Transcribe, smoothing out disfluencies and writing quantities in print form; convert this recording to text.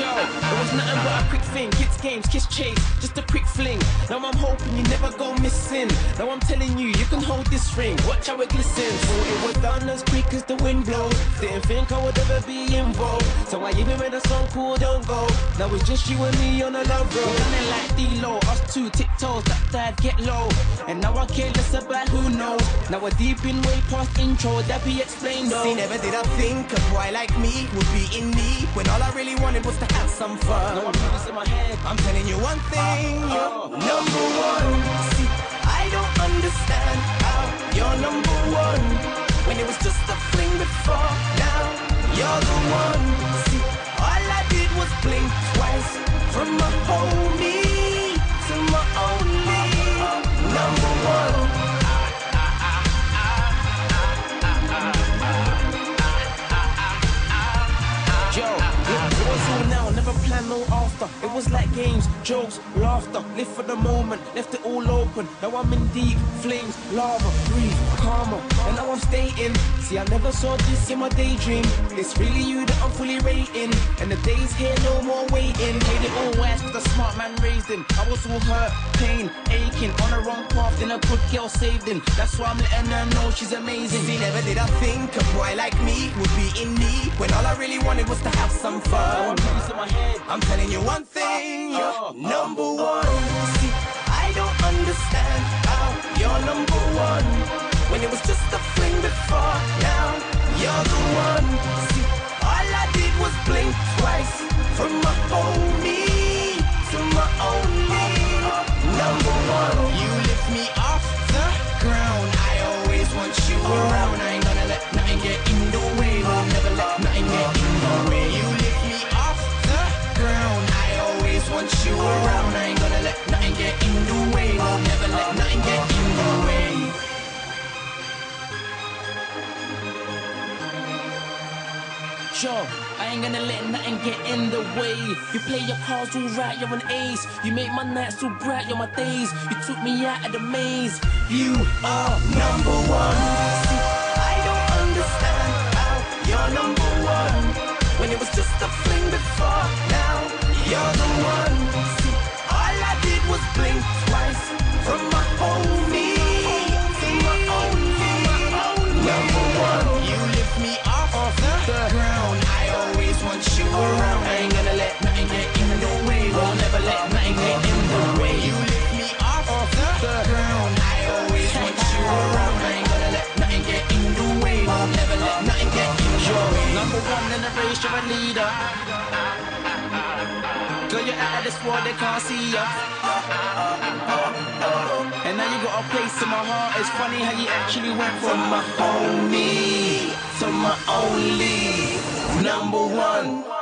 Yo, it was nothing but a quick thing. Kids games, kiss chase, just a quick fling. Now I'm hoping you never go missing. Now I'm telling you, you can hold this ring. Watch how it glistens. So it was done as quick as the wind blows. Didn't think I would ever be involved. So I even read a song called Don't Go. Now it's just you and me on a love road. Done it like D-Lo, us two, tiptoes, that dive, get low. And now I care less about who knows. Now we're deep in way past intro, that be explained though. See, never did I think a boy like me would be in need, when all I really wanted was to have some fun. No, I'm telling you one thing, you're number one. See, I don't understand how you're number one, when it was just a fling before. Now you're the one. See, all I did was blink twice, from my homie to my only. Number one. No after, it was like games, jokes, laughter. Live for the moment, left it all open. Now I'm in deep flames, lava, breathe, calmer. And now I'm stating, see I never saw this in my daydream. It's really you that I'm fully rating, and the days here no more waiting. Made it all worse cause the smart man raised him. I was all hurt, pain, aching, on the wrong path, then a good girl saved him. That's why I'm letting her know she's amazing. See, never did I think a boy like me would be in need, when all I really wanted was to have some fun. I'm telling you one thing, you're number one. See, I don't understand how you're number one, when it was just a fling before. Now you're the one. See, all I did was blink twice, from my homie to my only. Number one. You lift me off the ground, I always want you around. I ain't gonna let nothing get in the way, I'll never let nothing get in the way. You lift me off the ground, I always want you around. I ain't gonna let nothing get in the way, I'll never let nothing get in the way. Sure, I ain't gonna let nothing get in the way. You play your cards all right, you're an ace. You make my nights all bright, you're my days. You took me out of the maze. You are number one. See, I don't understand how you're number one, when it was just a fling before. Now you're the one. See, all I did was blink twice, from my homie to my only. Number one. You lift me off the ground, want you around. I ain't gonna let nothing get in the way, I'll never let nothing get in the way. You lift me off the ground, I always want you around. I ain't gonna let nothing get in the way, I'll never let nothing get in the way. Number one in the race, you're a leader. Girl, you're out of this world, they can't see ya. And now you got a place in my heart. It's funny how you actually went from my homie to my only. Number one.